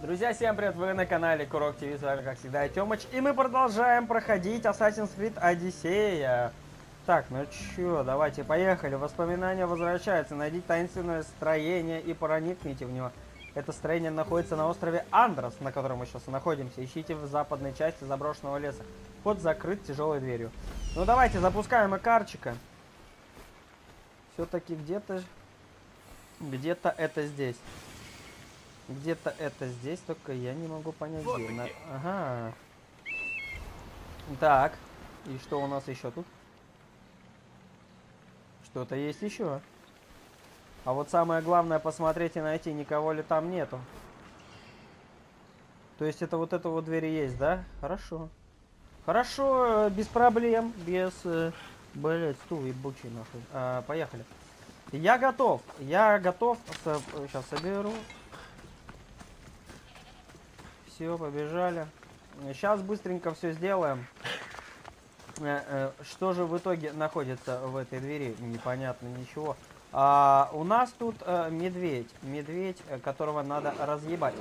Друзья, всем привет! Вы на канале Курок ТВ, с вами как всегда я, Тёмыч, и мы продолжаем проходить Assassin's Creed Одиссея. Так, ну чё, давайте, поехали. Воспоминания возвращаются, найдите таинственное строение и проникните в него. Это строение находится на острове Андрос, на котором мы сейчас находимся. Ищите в западной части заброшенного леса. Вход закрыт тяжелой дверью. Ну давайте, запускаем икарчика. Все-таки где-то это здесь. Где-то это здесь, только я не могу понять, вот где. Ага. Так. И что у нас еще тут? Что-то есть еще. А вот самое главное посмотреть и найти, никого ли там нету. То есть это вот двери есть, да? Хорошо. Хорошо, без проблем, без... Блять, стул ебучий нахуй. Поехали. Я готов. Я готов. Сейчас соберу. Все, побежали. Сейчас быстренько все сделаем. Что же в итоге находится в этой двери? Непонятно ничего. А у нас тут медведь. Медведь, которого надо разъебать.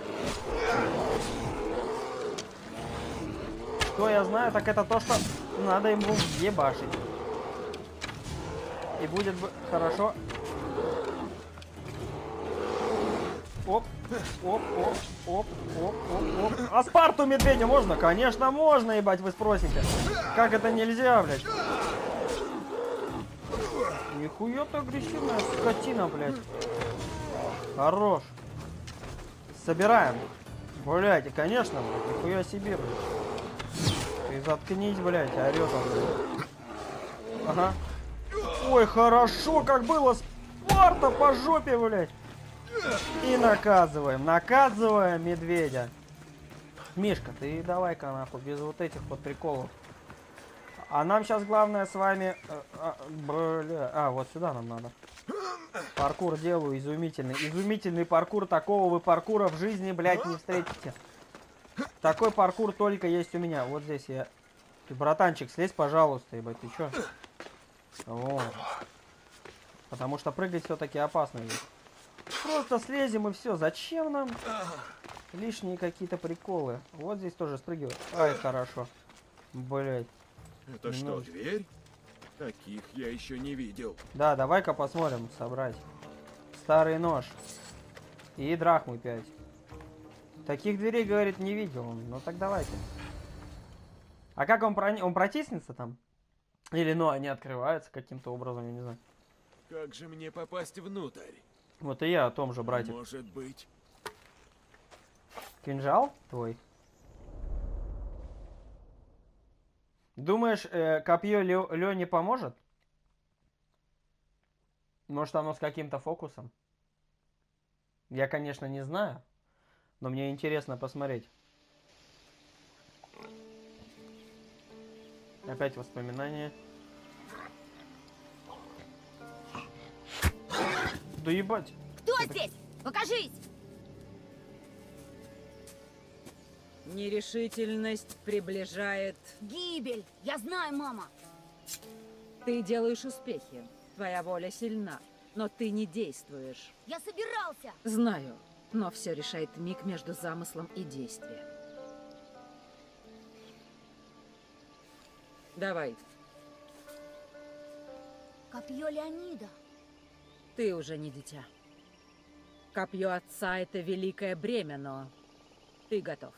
Что я знаю, так это то, что надо ему ебашить. И будет хорошо. Оп. Оп, оп, оп, оп, оп, оп. А спарту медведя можно? Конечно, можно, ебать, вы спросите. Как это нельзя, блядь? Нихуя-то агрессивная скотина, блядь. Хорош. Собираем. Блядь, и конечно, блядь, нихуя себе, блядь. Ты заткнись, блядь, орёт он, блядь. Ага. Ой, хорошо, как было. Спарта по жопе, блядь. И наказываем, наказываем медведя. Мишка, ты давай-ка нахуй, без вот этих вот приколов. А нам сейчас главное с вами... Бля... А, вот сюда нам надо. Паркур делаю изумительный. Изумительный паркур, такого вы паркура в жизни, блядь, не встретите. Такой паркур только есть у меня. Вот здесь я... Ты, братанчик, слезь, пожалуйста, ебать, ты чё? О. Потому что прыгать все-таки опасно здесь. Просто слезем и все. Зачем нам лишние какие-то приколы? Вот здесь тоже спрыгиваю. Ай, хорошо. Блять. Это что, дверь? Таких я еще не видел. Да, давай-ка посмотрим. Собрать. Старый нож. И драхму 5. Таких дверей, говорит, не видел. Ну так давайте. А как он, он протиснется там? Или, ну, они открываются каким-то образом, я не знаю. Как же мне попасть внутрь? Вот и я о том же, братик. Может быть. Кинжал твой? Думаешь, копье Лёне поможет? Может, оно с каким-то фокусом? Я, конечно, не знаю, но мне интересно посмотреть. Опять воспоминания. Да ебать. Кто это... здесь? Покажись! Нерешительность приближает... Гибель! Я знаю, мама! Ты делаешь успехи. Твоя воля сильна, но ты не действуешь. Я собирался! Знаю, но все решает миг между замыслом и действием. Давай. Копье Леонида. Ты уже не дитя. Копье отца — это великое бремя, но ты готов.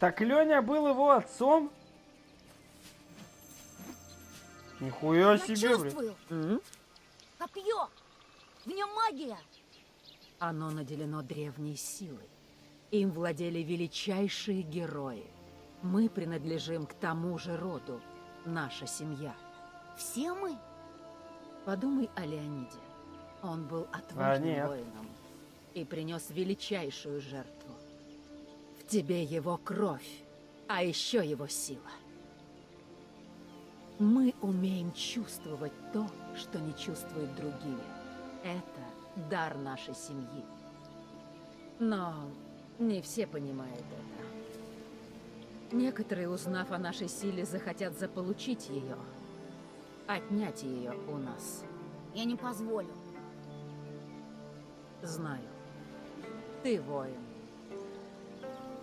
Так Лёня был его отцом? Нихуя себе, блин. Копье! В нем магия! Оно наделено древней силой. Им владели величайшие герои. Мы принадлежим к тому же роду. Наша семья. Все мы? Подумай о Леониде. Он был отважным воином и принес величайшую жертву. В тебе его кровь, а еще его сила. Мы умеем чувствовать то, что не чувствуют другие. Это дар нашей семьи. Но не все понимают это. Некоторые, узнав о нашей силе, захотят заполучить ее. Отнять ее у нас. Я не позволю. Знаю. ты воин.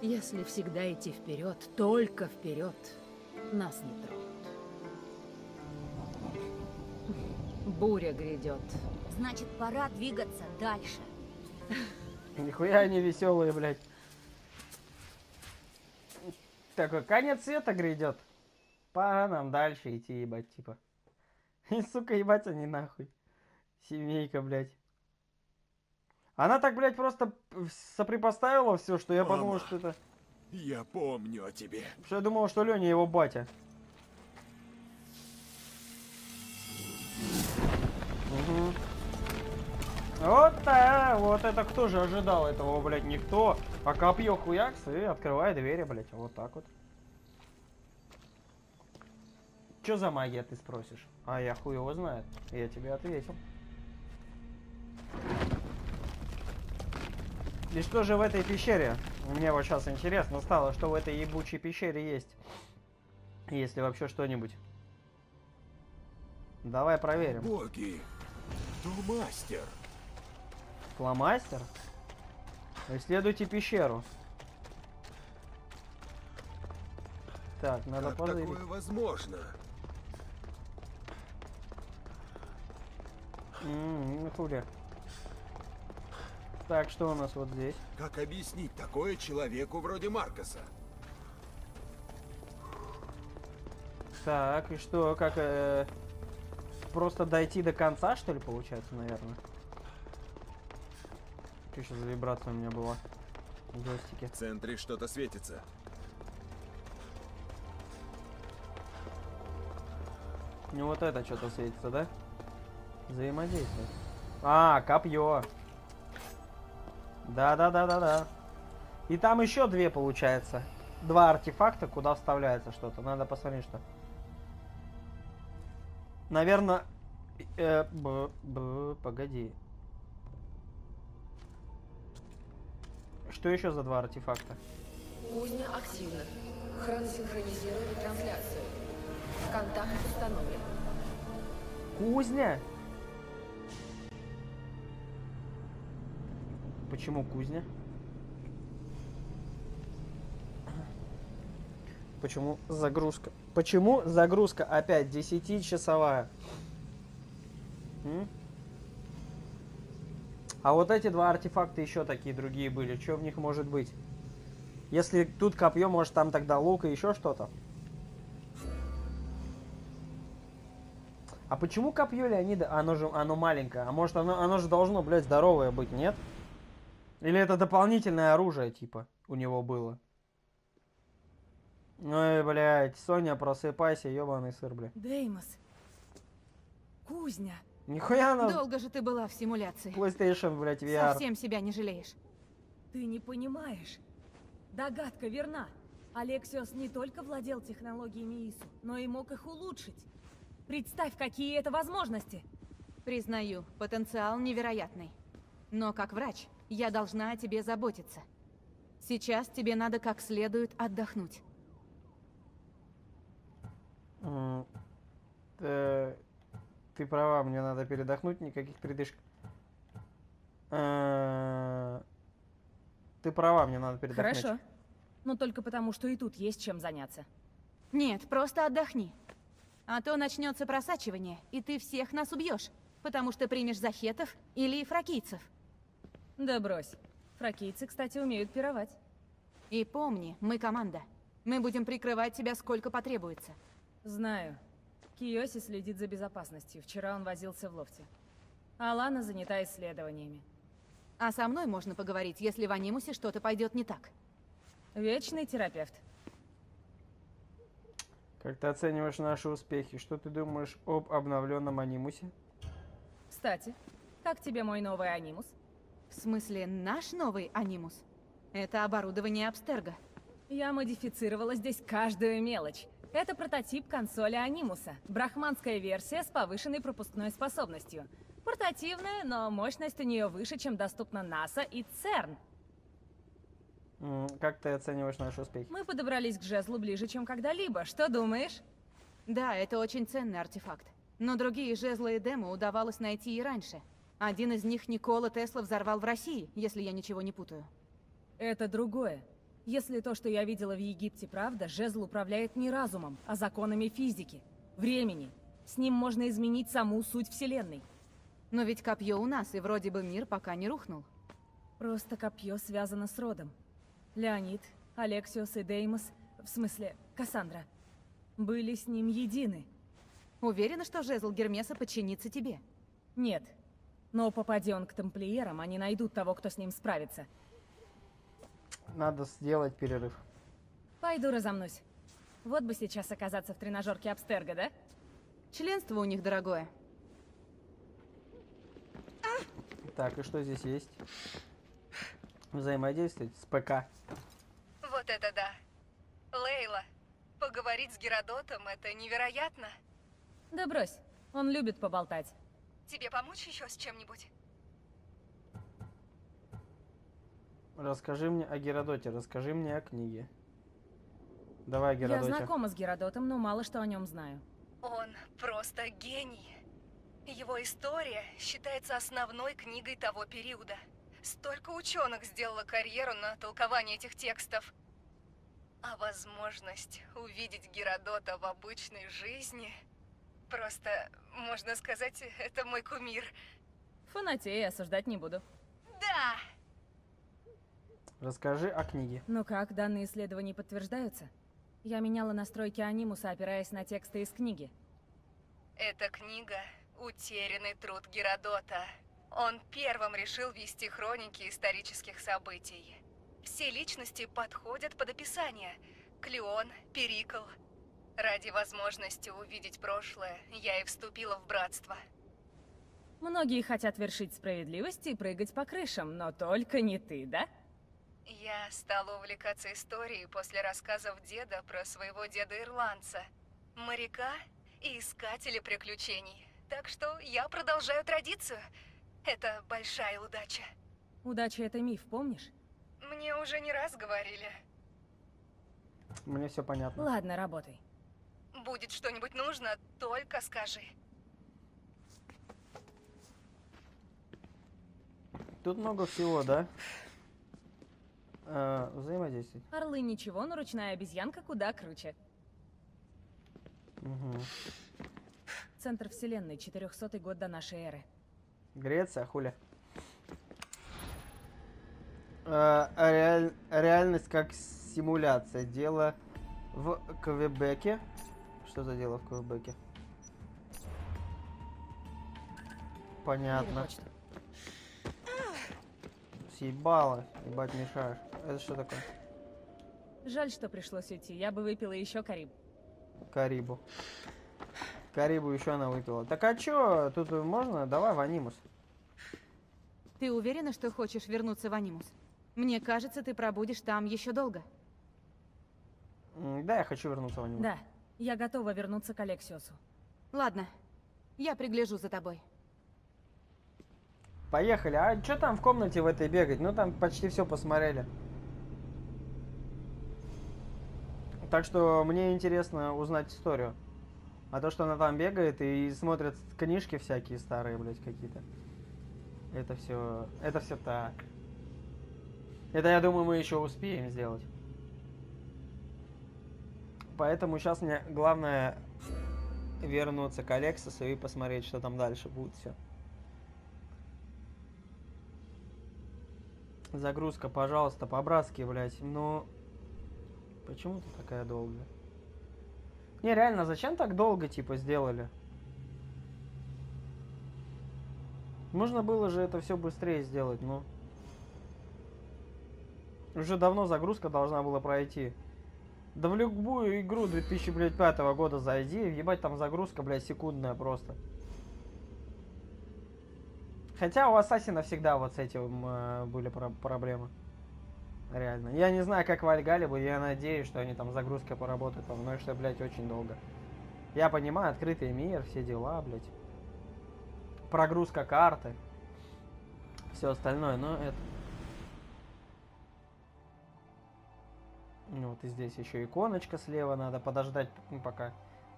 Если всегда идти вперед, только вперед, нас не тронут. Буря грядет. Значит, пора двигаться дальше. Нихуя они веселые, блядь. Такой конец света грядет. Пора нам дальше идти, ебать, типа. И, сука, ебать, они нахуй. Семейка, блядь. Она так, блядь, просто соприпоставила все, что я подумал, что это... Я помню о тебе. Что я думал, что Леня его батя. Угу. Вот, да, вот это кто же ожидал этого, блядь, никто. А копье хуякс и открывает двери, блядь, вот так вот. Чё за магия, ты спросишь? А я хуй его знает, я тебе ответил. И что же в этой пещере? Мне вот сейчас интересно стало, что в этой ебучей пещере есть. Есть ли вообще что-нибудь? Давай проверим. Боги! Фломастер! Фломастер? Исследуйте пещеру. Так, надо как позырить. Такое возможно? Хули. Так, что у нас вот здесь? Как объяснить такое человеку вроде Маркоса? Так, и что, как... просто дойти до конца, что ли, получается, наверное? Что сейчас за вибрация у меня была? Гостики. В центре что-то светится. Ну вот это что-то светится, да? Взаимодействие. А, копье. Да. И там еще две, получается. Два артефакта, куда вставляется что-то. Надо посмотреть, что. Наверное... погоди. Что еще за два артефакта? Кузня активна. Хран синхронизировали трансляцию. Контакт установлен. Кузня? Почему кузня? Почему загрузка? Почему загрузка опять 10-часовая? А вот эти два артефакта еще такие другие были. Что в них может быть? Если тут копье, может там тогда лук и еще что-то? А почему копье Леонида? Оно маленькое. А может оно же должно, блядь, здоровое быть, нет? Или это дополнительное оружие, типа, у него было? Ой, блядь, Соня, просыпайся, ёбаный сыр, блядь. Деймос. Кузня. Нихуя она... Долго же ты была в симуляции. PlayStation, блядь, VR. Совсем себя не жалеешь. Ты не понимаешь. Догадка верна. Алексиос не только владел технологиями ИСУ, но и мог их улучшить. Представь, какие это возможности. Признаю, потенциал невероятный. Но как врач... Я должна о тебе заботиться. Сейчас тебе надо как следует отдохнуть. Ты права, мне надо передохнуть, никаких передышек. Ты права, мне надо передохнуть. Хорошо. Но только потому, что и тут есть чем заняться. Нет, просто отдохни. А то начнется просачивание, и ты всех нас убьешь, потому что примешь захетов или фракийцев. Да брось. Фракийцы, кстати, умеют пировать. И помни, мы команда. Мы будем прикрывать тебя сколько потребуется. Знаю. Киоси следит за безопасностью. Вчера он возился в лофте. Алана занята исследованиями. А со мной можно поговорить, если в Анимусе что-то пойдет не так. Вечный терапевт. Как ты оцениваешь наши успехи? Что ты думаешь об обновленном Анимусе? Кстати, как тебе мой новый Анимус? В смысле, наш новый Анимус? Это оборудование Абстерго. Я модифицировала здесь каждую мелочь. Это прототип консоли Анимуса. Брахманская версия с повышенной пропускной способностью. Портативная, но мощность у нее выше, чем доступна НАСА и ЦЕРН. Как ты оцениваешь наш успех? Мы подобрались к жезлу ближе, чем когда-либо. Что думаешь? Да, это очень ценный артефакт. Но другие жезлы Эдема удавалось найти и раньше. Один из них Никола Тесла взорвал в России, если я ничего не путаю. Это другое. Если то, что я видела в Египте, правда, жезл управляет не разумом, а законами физики, времени. С ним можно изменить саму суть Вселенной. Но ведь копье у нас, и вроде бы мир пока не рухнул. Просто копье связано с родом. Леонид, Алексиос и Деймос, в смысле, Кассандра, были с ним едины. Уверена, что жезл Гермеса подчинится тебе? Нет. Но попади он к тамплиерам, они найдут того, кто с ним справится. Надо сделать перерыв. Пойду разомнусь. Вот бы сейчас оказаться в тренажерке Абстерго, да? Членство у них дорогое. Так, и что здесь есть? Взаимодействовать с ПК. Вот это да. Лейла, поговорить с Геродотом — это невероятно. Да брось, он любит поболтать. Тебе помочь еще с чем-нибудь? Расскажи мне о Геродоте, расскажи мне о книге. Давай, Геродоте. Я знакома с Геродотом, но мало что о нем знаю. Он просто гений. Его история считается основной книгой того периода. Столько ученых сделало карьеру на толковании этих текстов. А возможность увидеть Геродота в обычной жизни... Просто, можно сказать, это мой кумир. Фанатея, осуждать не буду. Да! Расскажи о книге. Ну как, данные исследования подтверждаются? Я меняла настройки Анимуса, опираясь на тексты из книги. Эта книга — утерянный труд Геродота. Он первым решил вести хроники исторических событий. Все личности подходят под описание. Клеон, Перикл... Ради возможности увидеть прошлое, я и вступила в братство. Многие хотят вершить справедливость и прыгать по крышам, но только не ты, да? Я стала увлекаться историей после рассказов деда про своего деда-ирландца, моряка и искателя приключений. Так что я продолжаю традицию. Это большая удача. Удача — это миф, помнишь? Мне уже не раз говорили. Мне все понятно. Ладно, работай. Будет что-нибудь нужно, только скажи. Тут много всего, да? Взаимодействие. Орлы ничего, но ручная обезьянка куда круче. Угу. Центр Вселенной, 400-й год до нашей эры. Греция, хуля. Реальность как симуляция. Дело в Квебеке. Что за дело в Квебеке? Понятно. Съебало. Ебать, мешаешь. Это что такое? Жаль, что пришлось уйти. Я бы выпила еще карибу. Карибу. Карибу еще она выпила. Так а чё? Тут можно? Давай в Анимус. Ты уверена, что хочешь вернуться в Анимус? Мне кажется, ты пробудешь там еще долго. Да, я хочу вернуться в Анимус. Да. Я готова вернуться к Алексиосу. Ладно, я пригляжу за тобой. Поехали. А что там в комнате в этой бегать? Ну там почти все посмотрели. Так что мне интересно узнать историю. А то, что она там бегает и смотрит книжки всякие старые, блядь, какие-то. Это все так. Это, я думаю, мы еще успеем сделать. Поэтому сейчас мне главное вернуться к Алексису и посмотреть, что там дальше будет все. Загрузка, пожалуйста, по-братски, блядь. Ну, почему ты такая долгая? Не, реально, зачем так долго, типа, сделали? Можно было же это все быстрее сделать, но... Уже давно загрузка должна была пройти. Да в любую игру 2005 года зайди, ебать, там загрузка, блядь, секундная просто. Хотя у Ассасина всегда вот с этим были проблемы. Реально. Я не знаю, как в Альгале бы, я надеюсь, что они там загрузкой поработают, потому что, блядь, очень долго. Я понимаю, открытый мир, все дела, блядь. Прогрузка карты. Все остальное, но это... Ну вот и здесь еще иконочка слева, надо подождать, пока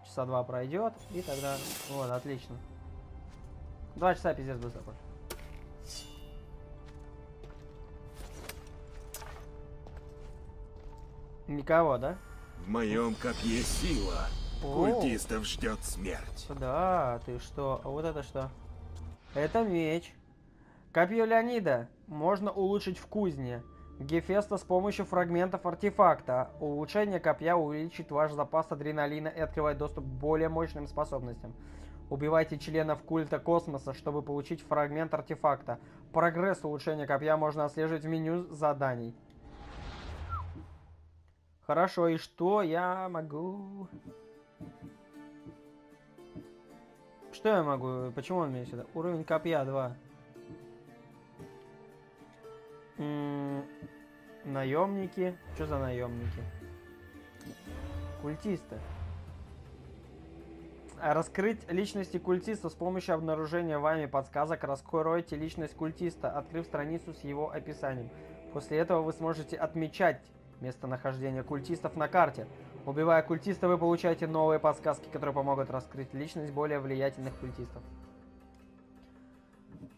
часа два пройдет, и тогда... Вот, отлично. 2 часа пиздец быстро. Никого, да? В моем копье сила. Культистов ждет смерть. Да, ты что? А вот это что? Это меч. Копье Леонида можно улучшить в кузне Гефеста с помощью фрагментов артефакта. Улучшение копья увеличит ваш запас адреналина и открывает доступ к более мощным способностям. Убивайте членов культа космоса, чтобы получить фрагмент артефакта. Прогресс улучшения копья можно отслеживать в меню заданий. Хорошо, и что я могу? Что я могу? Почему он меня сюда? Уровень копья 2. Наемники. Что за наемники? Культисты. Раскрыть личности культиста с помощью обнаружения вами подсказок. Раскройте личность культиста, открыв страницу с его описанием. После этого вы сможете отмечать местонахождение культистов на карте. Убивая культиста, вы получаете новые подсказки, которые помогут раскрыть личность более влиятельных культистов.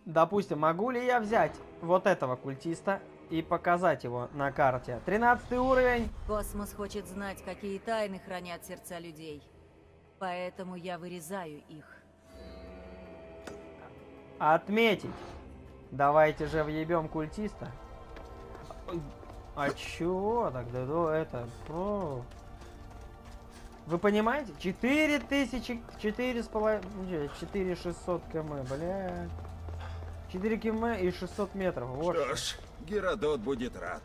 Допустим, могу ли я взять вот этого культиста и показать его на карте? 13-й уровень. Космос хочет знать, какие тайны хранят сердца людей. Поэтому я вырезаю их. Отметить. Давайте же въебем культиста. А чего тогда до этого? Вы понимаете? 4000, 4,5, 4600 км, бля. 4 км и 600 метров. Вот. Что ж, Геродот будет рад.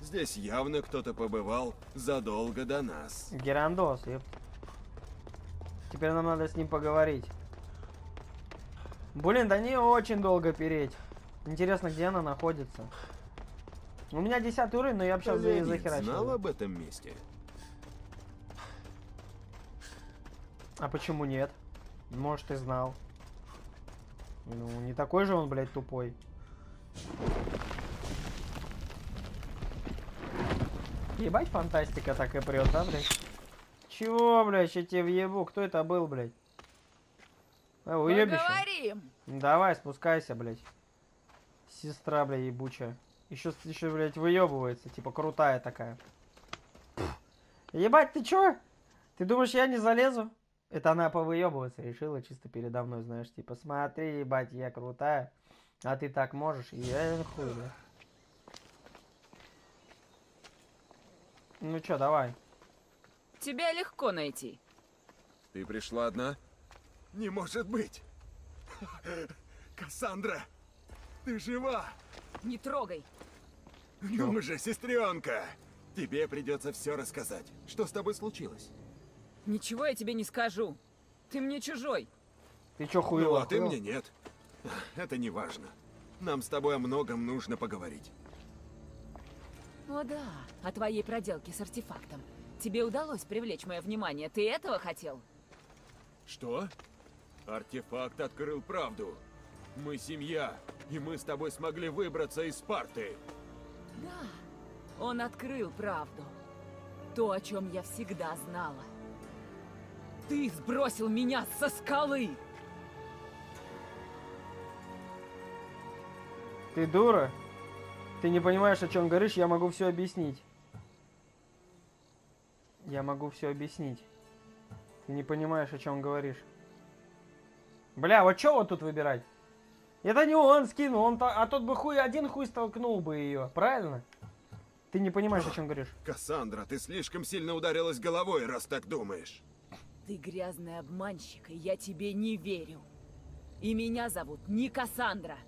Здесь явно кто-то побывал задолго до нас. Герандос, еп. Теперь нам надо с ним поговорить. Блин, да не очень долго переть. Интересно, где она находится. У меня 10 уровень, но я вообще захерачил. Знал об этом месте? А почему нет? Может, и знал. Ну, не такой же он, блядь, тупой. Ебать, фантастика так и прет, да, блядь? Чего, блядь, я тебе въебу? Кто это был, блядь? Уебище. Давай, спускайся, блядь. Сестра, блядь, ебучая. Еще, блядь, выебывается. Типа, крутая такая. Ебать, ты чё? Ты думаешь, я не залезу? Это она повыебываться решила чисто передо мной, знаешь, типа, смотри, ебать, я крутая, а ты так можешь, и я хуй, да? Ну чё, давай. Тебя легко найти. Ты пришла одна? Не может быть! Кассандра, ты жива! Не трогай! Ну же, сестренка! Тебе придется все рассказать. Что с тобой случилось? Ничего я тебе не скажу. Ты мне чужой. Ты чё, хуёво? Ну, а ты мне нет. Это не важно. Нам с тобой о многом нужно поговорить. О да, о твоей проделке с артефактом. Тебе удалось привлечь мое внимание. Ты этого хотел? Что? Артефакт открыл правду. Мы семья, и мы с тобой смогли выбраться из Спарты. Да, он открыл правду. То, о чем я всегда знала. Ты сбросил меня со скалы! Ты дура? Ты не понимаешь, о чем говоришь, я могу все объяснить. Я могу все объяснить. Ты не понимаешь, о чем говоришь. Бля, вот что вот тут выбирать? Это не он скинул, а тот бы хуй один хуй столкнул бы ее, правильно? Ты не понимаешь, о чем говоришь. Кассандра, ты слишком сильно ударилась головой, раз так думаешь. Ты грязный обманщик, и я тебе не верю. И меня зовут не Кассандра.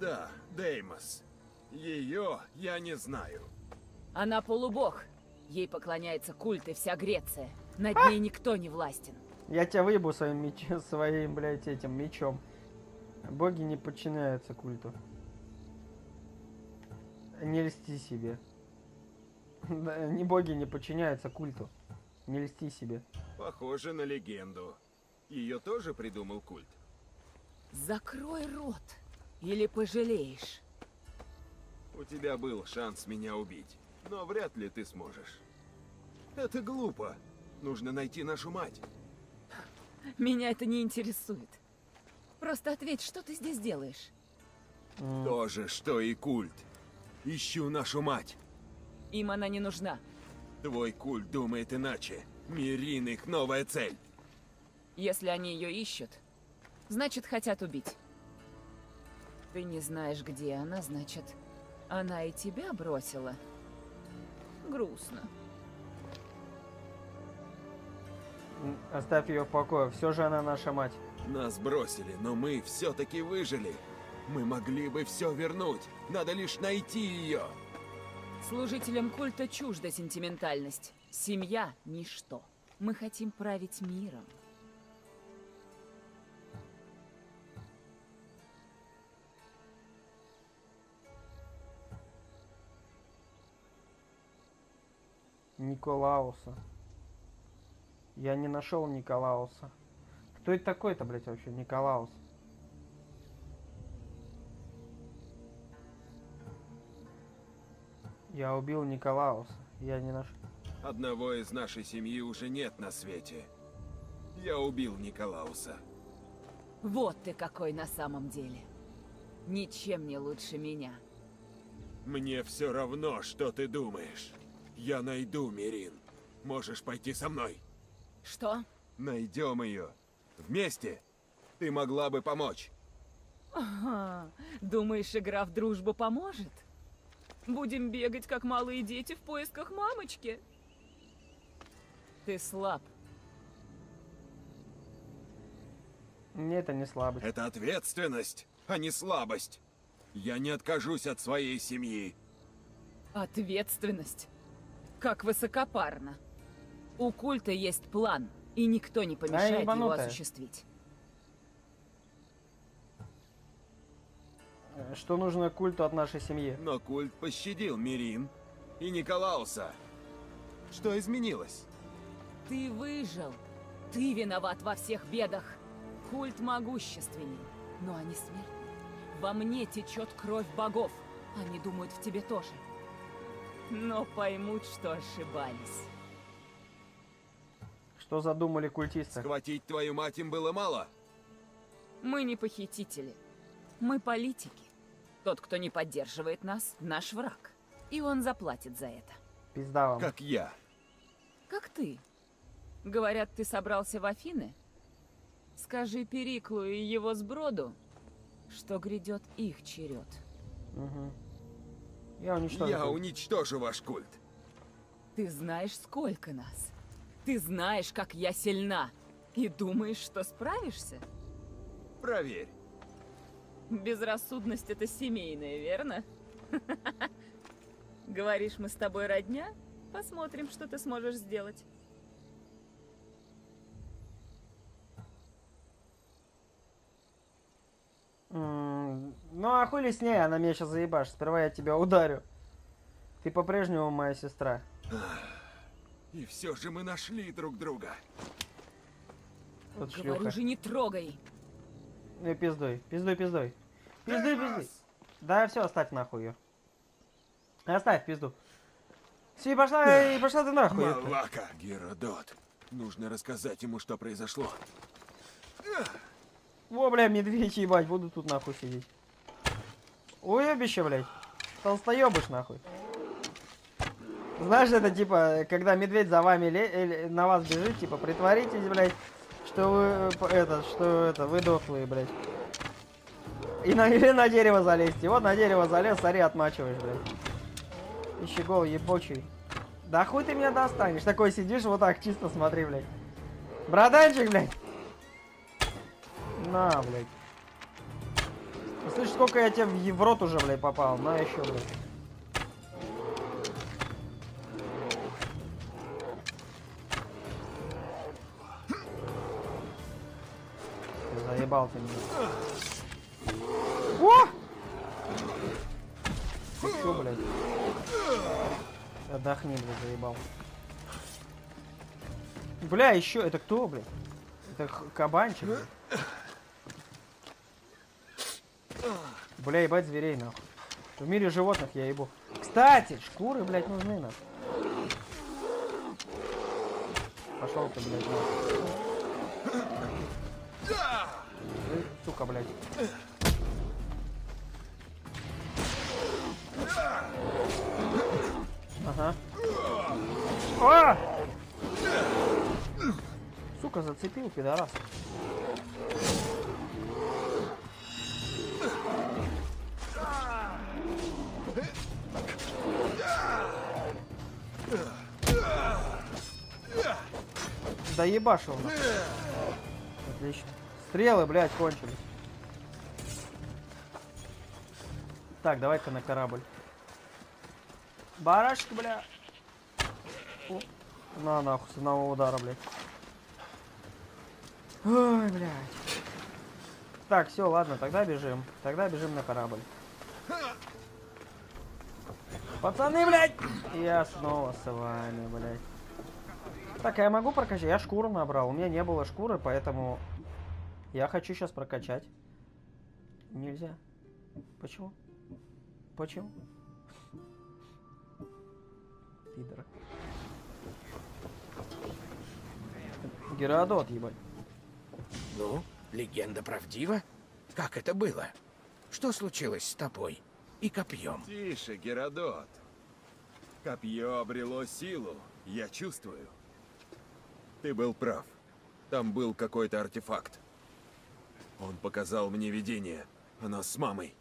Да, Деймос. Ее я не знаю. Она полубог. Ей поклоняется культ и вся Греция. Над ней никто не властен. Я тебя выебу своим мечом, блядь, этим мечом. Боги не подчиняются культу. Не льсти себе. Боги не подчиняются культу. Не льсти себе. Похоже на легенду. Ее тоже придумал культ. Закрой рот, или пожалеешь. У тебя был шанс меня убить, но вряд ли ты сможешь. Это глупо. Нужно найти нашу мать. Меня это не интересует. Просто ответь, что ты здесь делаешь? То же, что и культ. Ищу нашу мать. Им она не нужна. Твой культ думает иначе. Мирин их новая цель. Если они ее ищут, значит, хотят убить. Ты не знаешь, где она, значит, она и тебя бросила. Грустно. Оставь ее в покое, все же она наша мать. Нас бросили, но мы все-таки выжили. Мы могли бы все вернуть, надо лишь найти ее. Служителям культа чужда сентиментальность. Семья – ничто. Мы хотим править миром. Николауса. Я не нашел Николауса. Кто это такой-то, блядь, вообще? Николаус. Я убил Николауса. Я не нашел. Одного из нашей семьи уже нет на свете. Я убил Николауса. Вот ты какой на самом деле. Ничем не лучше меня. Мне все равно, что ты думаешь. Я найду Мирин. Можешь пойти со мной. Что? Найдем ее. Вместе. Ты могла бы помочь. Ага. Думаешь, игра в дружбу поможет? Будем бегать, как малые дети, в поисках мамочки. Ты слаб. Мне это не слабость. Это ответственность, а не слабость. Я не откажусь от своей семьи. Ответственность? Как высокопарно. У культа есть план, и никто не помешает его осуществить. Что нужно культу от нашей семьи? Но культ пощадил Мирин и Николауса. Что изменилось? Ты выжил. Ты виноват во всех бедах. Культ могущественен, но они смертны. Во мне течет кровь богов. Они думают в тебе тоже. Но поймут, что ошибались. Что задумали культисты? Схватить твою мать им было мало? Мы не похитители. Мы политики. Тот, кто не поддерживает нас, наш враг. И он заплатит за это. Пизда вам. Как я. Как ты. Говорят, ты собрался в Афины? Скажи Периклу и его сброду, что грядет их черед. Угу. Я уничтожу ваш культ. Ты знаешь, сколько нас. Ты знаешь, как я сильна. И думаешь, что справишься? Проверь. Безрассудность — это семейная, верно? Говоришь, мы с тобой родня? Посмотрим, что ты сможешь сделать. Ну а хули с ней, она меня сейчас заебашит. Сперва я тебя ударю. Ты по-прежнему моя сестра. И все же мы нашли друг друга. Вот шлюха. Говорю же, не трогай. Ну пиздуй, пиздуй, пиздуй. Пиздуй, пиздуй. Да все, оставь нахуй ее. Оставь пизду. Все, пошла ты нахуй. Малака. Геродот. Нужно рассказать ему, что произошло. Во, бля, медведь, ебать, буду тут нахуй сидеть. Уебище, блядь. Толстоебыш, нахуй. Знаешь, это типа, когда медведь за вами на вас бежит, типа, притворитесь, блядь, что вы, вы дохлые, блядь. И или на дерево залезьте. Вот на дерево залез, сори, отмачиваешь, блядь. Ищегол ебочий. Да хуй ты меня достанешь. Такой сидишь, вот так чисто смотри, блядь. Братанчик, блядь. На, блядь. Слышь, сколько я тебе в рот уже, блядь, попал. На еще, блядь. Ты заебал ты меня. О! Ты что, блядь? Отдохни, блядь, заебал. Бля, еще. Это кто, блядь? Это кабанчик, блядь. Бля, ебать зверей, нахуй. В мире животных я ебу. Кстати, шкуры, блядь, нужны нам. Пошел ты, блядь, нахуй. Сука, блядь. Ага. А! Сука, зацепил, пидорас. Да ебашил. Отлично. Стрелы, блядь, кончились. Так, давай-ка на корабль. Барашка, бля. О, на нахуй, с одного удара, блядь. Ой, блядь. Так, все, ладно, тогда бежим. Тогда бежим на корабль. Пацаны, блядь! Я снова с вами, блядь. Так, я могу прокачать? Я шкуру набрал. У меня не было шкуры, поэтому я хочу сейчас прокачать. Нельзя. Почему? Почему? Пидор. Геродот, ебать. Ну, легенда правдива? Как это было? Что случилось с тобой и копьем? Тише, Геродот. Копье обрело силу, я чувствую. Ты был прав. Там был какой-то артефакт. Он показал мне видение. Она с мамой.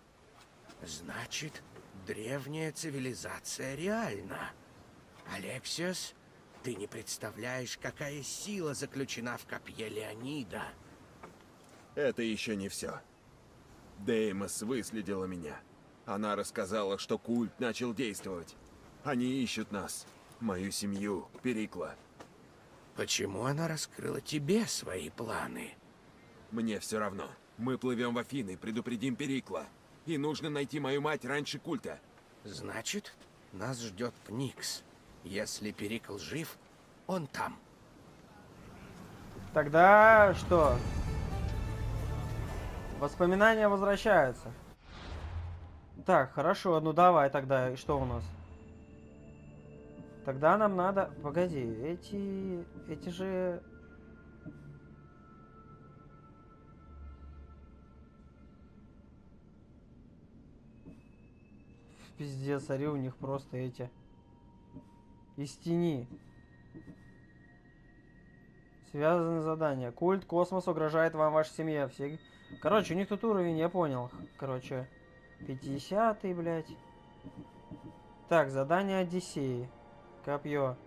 Значит, древняя цивилизация реальна. Алексиос, ты не представляешь, какая сила заключена в копье Леонида. Это еще не все. Деймос выследила меня. Она рассказала, что культ начал действовать. Они ищут нас, мою семью, Перикла. Почему она раскрыла тебе свои планы? Мне все равно. Мы плывем в Афины, предупредим Перикла. И нужно найти мою мать раньше культа. Значит, нас ждет Пникс. Если Перикл жив, он там. Тогда что? Воспоминания возвращаются. Так, хорошо, ну давай тогда. И что у нас? Тогда нам надо... Погоди, эти же... Пиздец, ори у них просто эти. Из тени. Связаны задания. Культ Космос угрожает вам, ваша семья. Все... Короче, у них тут уровень, я понял. Короче, 50-й, блядь. Так, задание Одиссеи. Копье.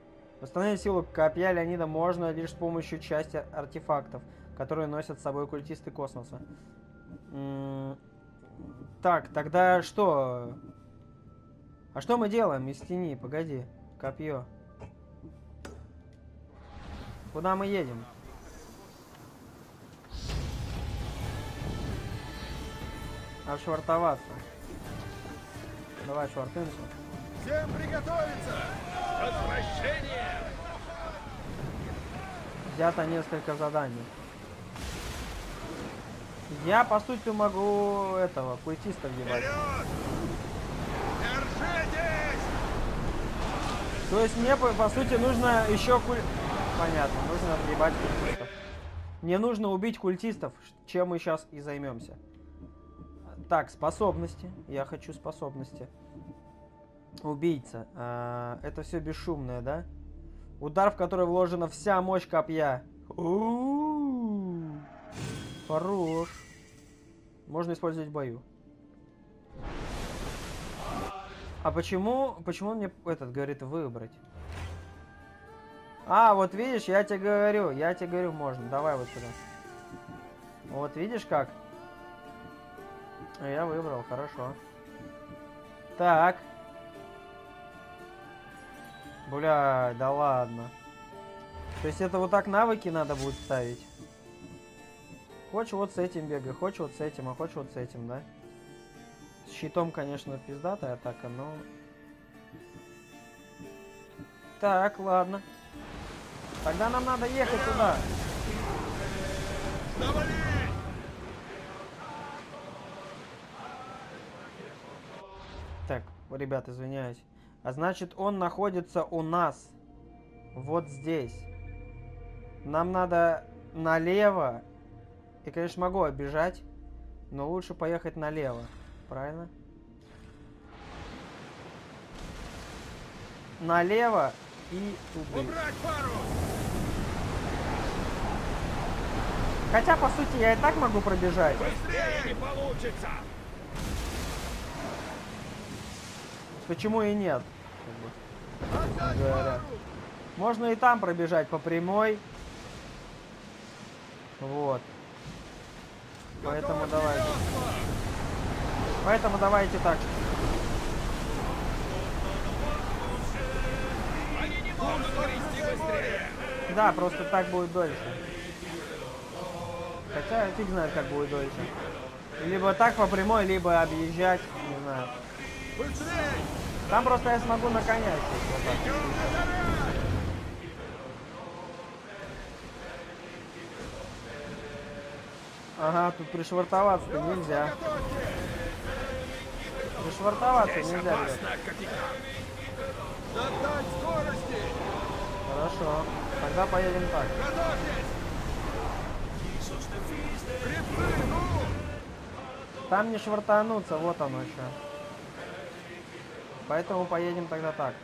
Восстановить силу копья Леонида можно лишь с помощью части артефактов, которые носят с собой культисты космоса. Так, тогда что... А что мы делаем из тени? Погоди. Копье. Куда мы едем? Отшвартоваться. Давай, швартынцу. Всем приготовиться! Возвращение! Взято несколько заданий. Я, по сути, могу этого, культиста ебать. То есть мне, по сути, нужно еще Понятно, нужно отъебать культистов. Мне нужно убить культистов, чем мы сейчас и займемся. Так, способности. Я хочу способности. Убийца. Это все бесшумное, да? Удар, в который вложена вся мощь копья. Хорош. Можно использовать в бою. А почему он мне этот говорит выбрать? А, вот видишь, я тебе говорю, можно. Давай вот сюда. Вот видишь как? Я выбрал, хорошо. Так. Бля, да ладно. То есть это вот так навыки надо будет ставить? Хочешь вот с этим бегай, хочешь вот с этим, а хочешь вот с этим, да? С щитом, конечно, пиздатая атака, но... Так, ладно. Тогда нам надо ехать туда. Завали! Так, ребят, извиняюсь. А значит, он находится у нас. Вот здесь. Нам надо налево. Я, конечно, могу оббежать, но лучше поехать налево. Правильно? налево и туда. Хотя, по сути, я и так могу пробежать. Быстрее не получится. Почему и нет? Можно и там пробежать по прямой. Вот. Поэтому давайте. Поэтому давайте так. Да, просто так будет дольше. Хотя фиг знает, как будет дольше. Либо так по прямой, либо объезжать, не знаю. Там просто я смогу на коня сесть. Ага, тут пришвартоваться-то нельзя. Пришвартоваться нельзя. Хорошо. Тогда поедем так. Там не швартануться, вот оно еще. Поэтому поедем тогда так.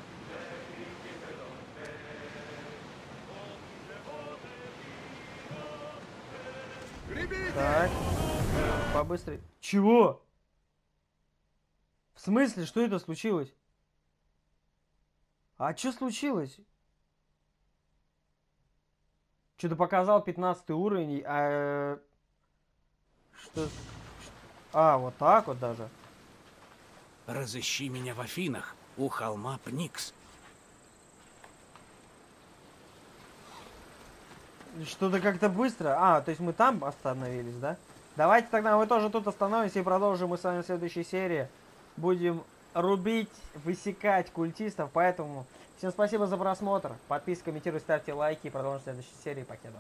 Так. Побыстрее. Чего? В смысле, что это случилось? А что случилось? Что-то показал 15 уровень, а... Что? А, вот так вот даже. Разыщи меня в Афинах, у холма Пникс. Что-то как-то быстро. А, то есть мы там остановились, да? Давайте тогда мы тоже тут остановимся и продолжим. Мы с вами в следующей серии будем рубить, высекать культистов. Поэтому всем спасибо за просмотр. Подписывайтесь, комментируйте, ставьте лайки. И продолжим в следующей серии. Покеда.